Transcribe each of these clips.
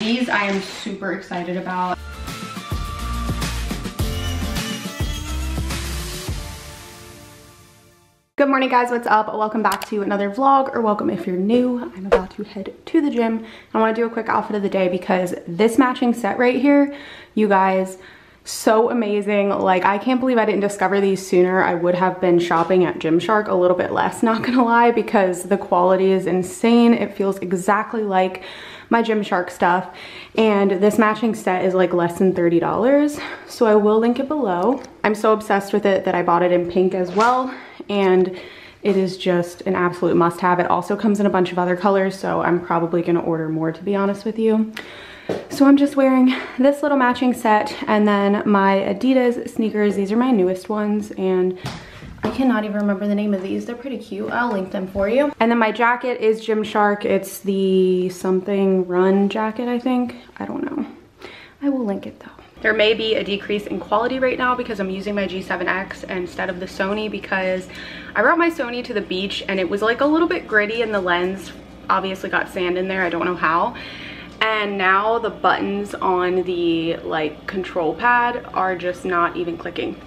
These I am super excited about. Good morning guys, what's up? Welcome back to another vlog, or welcome if you're new. I'm about to head to the gym. I want to do a quick outfit of the day because this matching set right here, you guys, so amazing. Like, I can't believe I didn't discover these sooner. I would have been shopping at Gymshark a little bit less, not gonna lie, because the quality is insane. It feels exactly like my Gymshark stuff, and this matching set is like less than $30, so I will link it below. I'm so obsessed with it that I bought it in pink as well, and it is just an absolute must-have. It also comes in a bunch of other colors, so I'm probably gonna order more, to be honest with you. So I'm just wearing this little matching set and then my Adidas sneakers. These are my newest ones, and I cannot even remember the name of these. They're pretty cute. I'll link them for you. And then my jacket is Gymshark. It's the something run jacket, I think. I don't know. I will link it though. There may be a decrease in quality right now because I'm using my G7X instead of the Sony, because I brought my Sony to the beach and it was like a little bit gritty and the lens obviously got sand in there. I don't know how. And now the buttons on the like control pad are just not even clicking.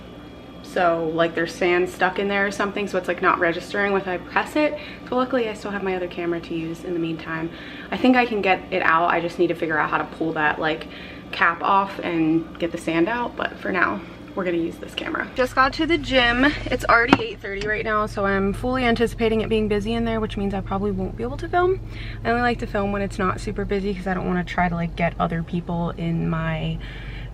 So like there's sand stuck in there or something, so it's like not registering when I press it. So luckily I still have my other camera to use in the meantime. I think I can get it out. I just need to figure out how to pull that like cap off and get the sand out, but for now we're gonna use this camera. Just got to the gym. It's already 8:30 right now, so I'm fully anticipating it being busy in there, which means I probably won't be able to film. I only like to film when it's not super busy because I don't want to try to like get other people in my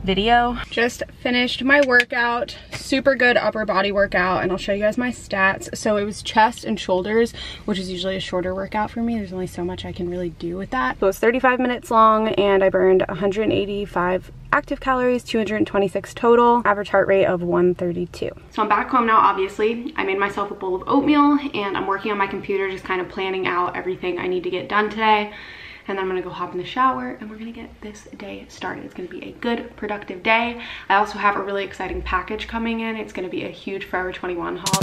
video. Just finished my workout, super good upper body workout, and I'll show you guys my stats. So it was chest and shoulders, which is usually a shorter workout for me. There's only so much I can really do with that. So it's 35 minutes long and I burned 185 active calories, 226 total, average heart rate of 132. So I'm back home now, obviously. I made myself a bowl of oatmeal and I'm working on my computer, just kind of planning out everything I need to get done today. And then I'm gonna go hop in the shower and we're gonna get this day started. It's gonna be a good, productive day. I also have a really exciting package coming in. It's gonna be a huge Forever 21 haul.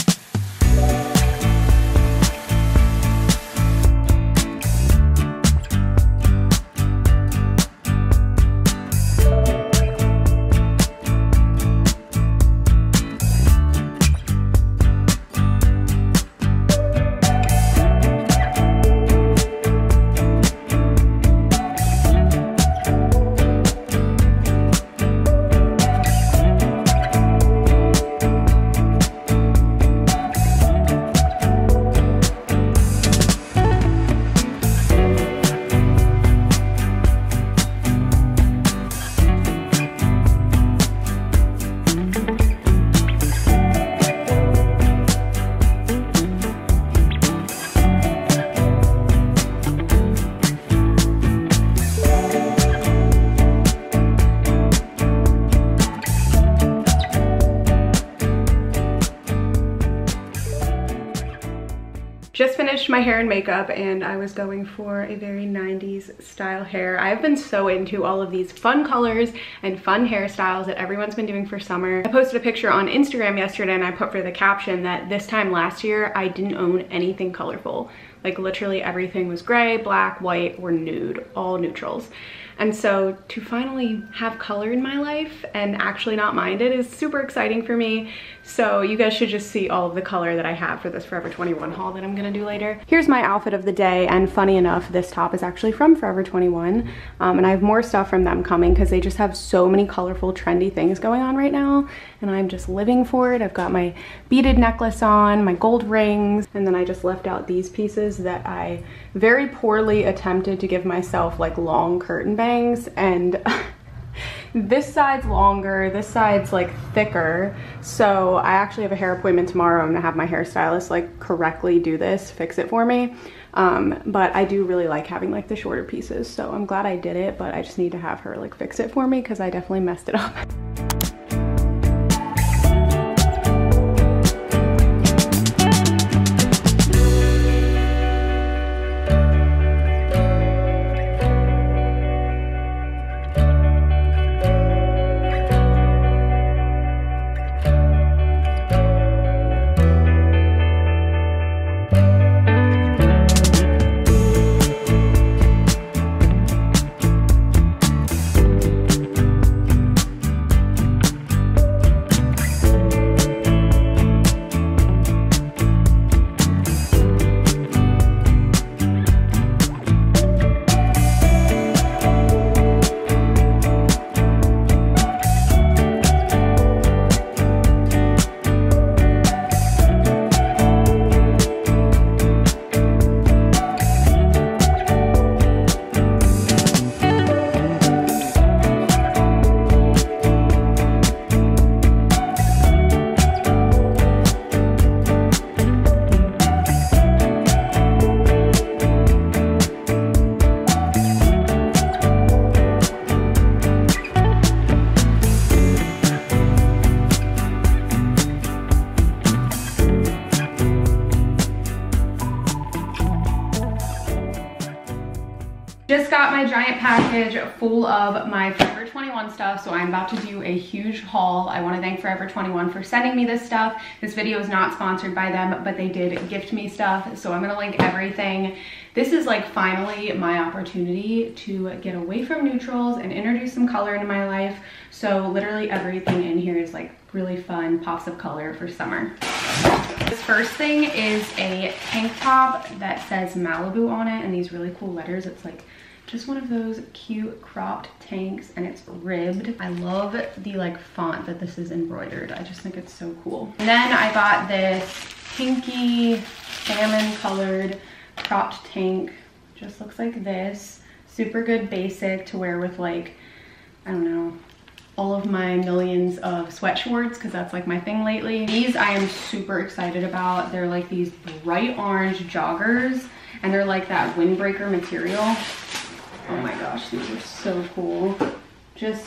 Just finished my hair and makeup, and I was going for a very 90s style hair. I've been so into all of these fun colors and fun hairstyles that everyone's been doing for summer. I posted a picture on Instagram yesterday and I put for the caption that this time last year, I didn't own anything colorful. Like literally everything was gray, black, white, or nude, all neutrals. And so to finally have color in my life and actually not mind it is super exciting for me. So you guys should just see all of the color that I have for this Forever 21 haul that I'm gonna do later. Here's my outfit of the day, and funny enough, this top is actually from Forever 21. And I have more stuff from them coming because they just have so many colorful, trendy things going on right now. And I'm just living for it. I've got my beaded necklace on, my gold rings, and then I just left out these pieces that I very poorly attempted to give myself like long curtain bangs, and this side's longer, this side's like thicker, so I actually have a hair appointment tomorrow. I'm gonna have my hairstylist like correctly do this, fix it for me, but I do really like having like the shorter pieces, so I'm glad I did it, but I just need to have her like fix it for me because I definitely messed it up. package full of my Forever 21 stuff, so I'm about to do a huge haul. I want to thank Forever 21 for sending me this stuff. This video is not sponsored by them, but they did gift me stuff, so I'm gonna link everything. This is like finally my opportunity to get away from neutrals and introduce some color into my life. So literally everything in here is like really fun pops of color for summer. This first thing is a tank top that says Malibu on it and these really cool letters. It's like just one of those cute cropped tanks and it's ribbed. I love the like font that this is embroidered. I just think it's so cool. And then I got this pinky salmon colored cropped tank, just looks like this. Super good basic to wear with like, I don't know, all of my millions of sweat shorts, because that's like my thing lately. These I am super excited about. They're like these bright orange joggers and they're like that windbreaker material. Oh my gosh, these are so cool. Just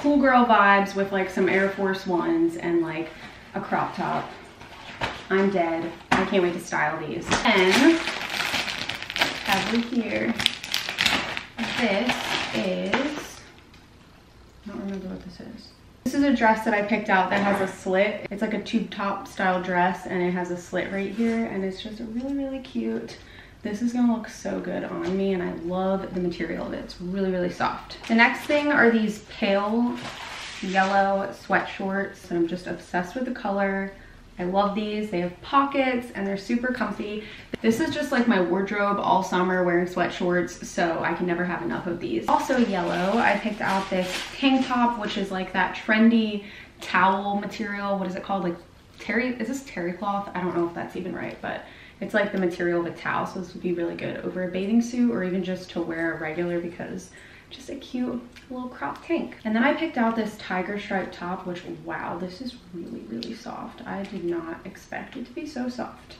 cool girl vibes with like some Air Force Ones and like a crop top. I'm dead. I can't wait to style these. And have we here, this is, I don't remember what this is. This is a dress that I picked out that has a slit. It's like a tube top style dress and it has a slit right here and it's just really, really cute. This is gonna look so good on me and I love the material of it. It's really, really soft. The next thing are these pale yellow sweat shorts. I'm just obsessed with the color. I love these. They have pockets and they're super comfy. This is just like my wardrobe all summer, wearing sweat shorts, so I can never have enough of these. Also yellow, I picked out this tank top, which is like that trendy towel material. What is it called? Like terry, is this terry cloth? I don't know if that's even right, but it's like the material of a towel, so this would be really good over a bathing suit or even just to wear regular, because just a cute little crop tank. And then I picked out this tiger stripe top, which, wow, this is really, really soft. I did not expect it to be so soft.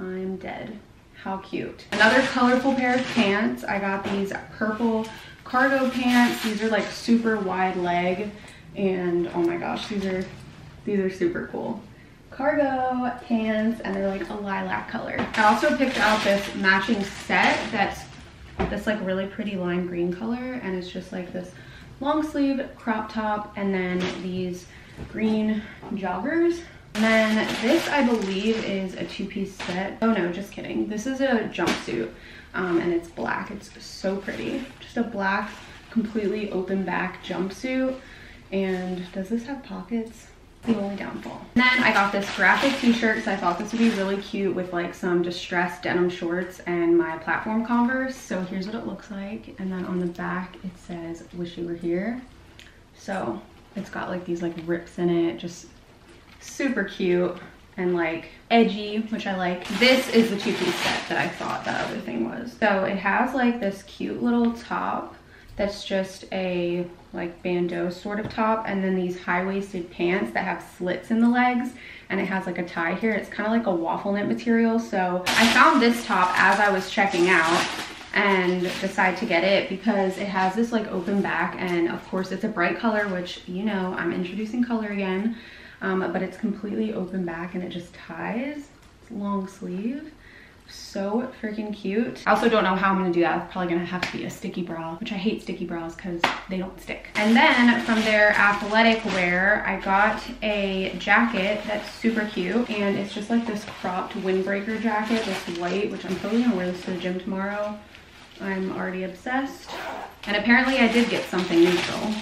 I'm dead. How cute. Another colorful pair of pants. I got these purple cargo pants. These are like super wide leg and oh my gosh, these are super cool. Cargo pants and they're like a lilac color. I also picked out this matching set that's this like really pretty lime green color and it's just like this long sleeve crop top and then these green joggers. And then this I believe is a two-piece set. Oh no, just kidding, this is a jumpsuit and it's black. It's so pretty, just a black completely open back jumpsuit. And does this have pockets? The only downfall. And then I got this graphic t-shirt because I thought this would be really cute with like some distressed denim shorts and my platform Converse. So here's what it looks like, and then on the back it says "Wish You Were Here." So it's got like these like rips in it, just super cute and like edgy, which I like. This is the two-piece set that I thought that other thing was. So it has like this cute little top that's just a like bandeau sort of top, and then these high-waisted pants that have slits in the legs and it has like a tie here. It's kind of like a waffle knit material. So I found this top as I was checking out and decided to get it because it has this like open back and of course it's a bright color, which, you know, I'm introducing color again, but it's completely open back and it just ties. It's long sleeve. So freaking cute. I also don't know how I'm gonna do that. It's probably gonna have to be a sticky bra, which I hate sticky bras because they don't stick. And then from their athletic wear, I got a jacket that's super cute and it's just like this cropped windbreaker jacket that's white, which I'm probably gonna wear this to the gym tomorrow. I'm already obsessed. And apparently I did get something neutral,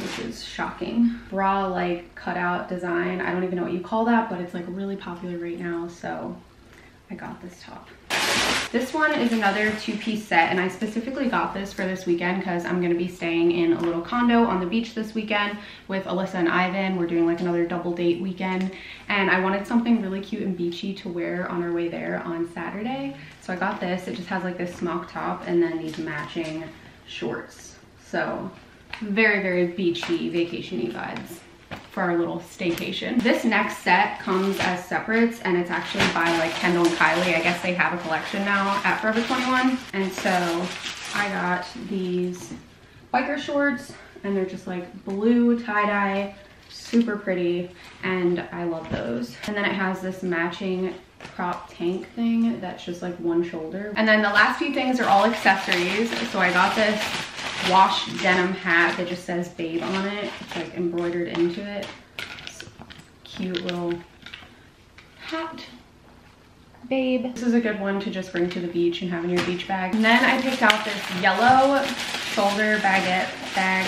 which is shocking. Bra like cutout design. I don't even know what you call that, but it's like really popular right now, so I got this top. This one is another two-piece set and I specifically got this for this weekend because I'm gonna be staying in a little condo on the beach this weekend with Alyssa and Ivan. We're doing like another double date weekend and I wanted something really cute and beachy to wear on our way there on Saturday. So I got this. It just has like this smock top and then these matching shorts. So very, very beachy, vacation-y vibes for our little staycation. This next set comes as separates and it's actually by like Kendall and Kylie. I guess they have a collection now at Forever 21. And so I got these biker shorts and they're just like blue tie-dye, super pretty, and I love those. And then it has this matching crop tank thing that's just like one shoulder. And then the last few things are all accessories. So I got this wash denim hat that just says babe on it. It's like embroidered into it. It's a cute little hat. Babe. This is a good one to just bring to the beach and have in your beach bag. And then I picked out this yellow shoulder baguette bag,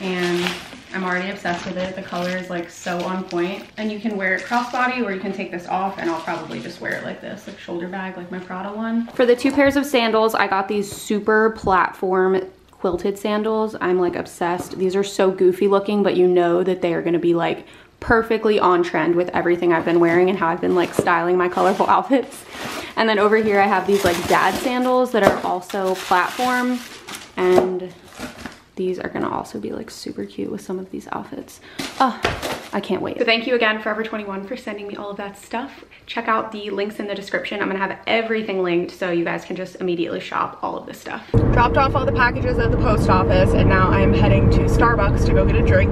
and I'm already obsessed with it. The color is like so on point, and you can wear it crossbody or you can take this off, and I'll probably just wear it like this, like shoulder bag, like my Prada one. For the two pairs of sandals, I got these super platform quilted sandals. I'm like obsessed. These are so goofy looking, but you know that they are going to be like perfectly on trend with everything I've been wearing and how I've been like styling my colorful outfits. And then over here I have these like dad sandals that are also platform, and these are gonna also be like super cute with some of these outfits. Oh, I can't wait. So thank you again, Forever 21, for sending me all of that stuff. Check out the links in the description. I'm gonna have everything linked so you guys can just immediately shop all of this stuff. Dropped off all the packages at the post office, and now I'm heading to Starbucks to go get a drink.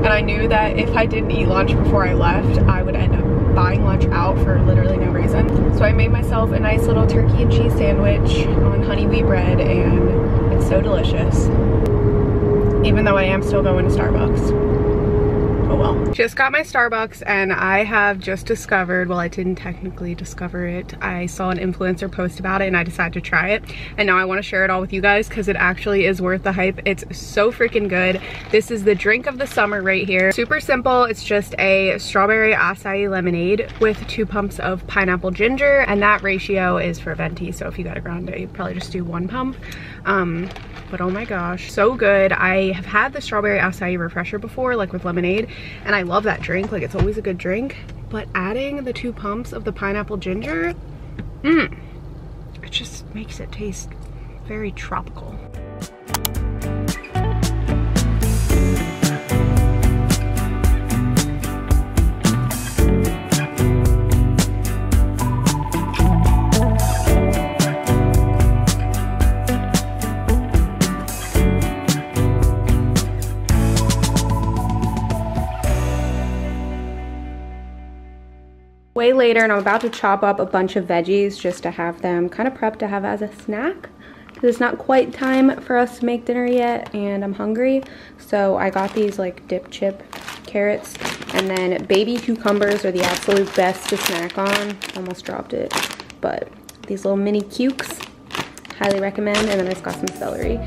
And I knew that if I didn't eat lunch before I left, I would end up buying lunch out for literally no reason. So I made myself a nice little turkey and cheese sandwich on honey wheat bread, and it's so delicious. Even though I am still going to Starbucks. Oh well. Just got my Starbucks, and I have just discovered, well, I didn't technically discover it. I saw an influencer post about it and I decided to try it. And now I want to share it all with you guys because it actually is worth the hype. It's so freaking good. This is the drink of the summer right here. Super simple. It's just a strawberry acai lemonade with 2 pumps of pineapple ginger. And that ratio is for venti. So if you got a grande, you probably just do 1 pump. But oh my gosh, so good. I have had the strawberry acai refresher before, like with lemonade, and I love that drink. Like, it's always a good drink, but adding the 2 pumps of the pineapple ginger, it just makes it taste very tropical. Way later, and I'm about to chop up a bunch of veggies just to have them kind of prepped to have as a snack, because it's not quite time for us to make dinner yet and I'm hungry. So I got these like dip chip carrots, and then baby cucumbers are the absolute best to snack on. Almost dropped it, but these little mini cukes, highly recommend. And then I just got some celery.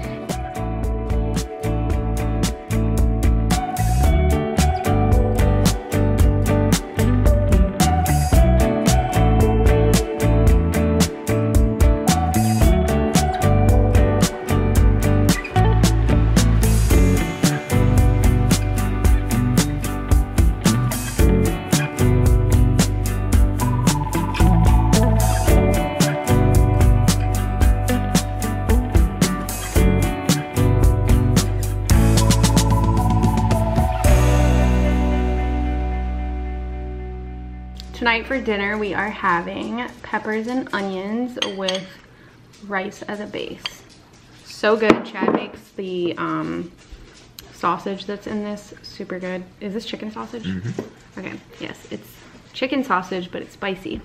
Tonight for dinner we are having peppers and onions with rice as a base. So good. Chad makes the sausage that's in this super good. Is this chicken sausage? Mm-hmm. Okay, yes, it's chicken sausage, but it's spicy.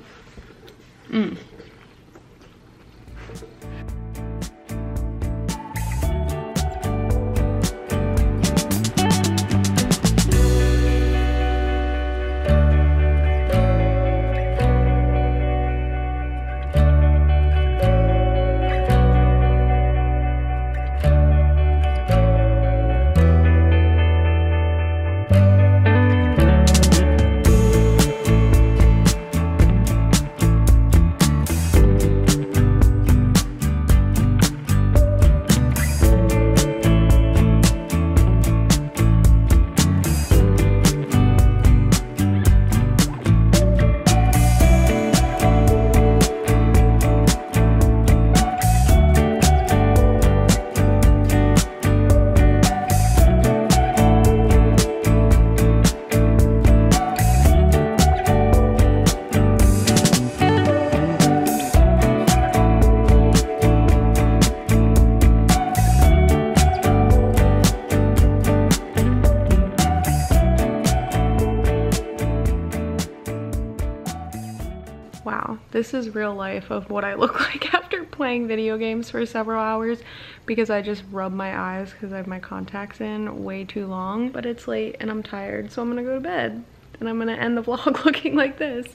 This is real life of what I look like after playing video games for several hours because I just rub my eyes because I have my contacts in way too long. But it's late and I'm tired, so I'm gonna go to bed and I'm gonna end the vlog looking like this.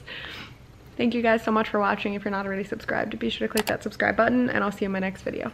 Thank you guys so much for watching. If you're not already subscribed, be sure to click that subscribe button and I'll see you in my next video.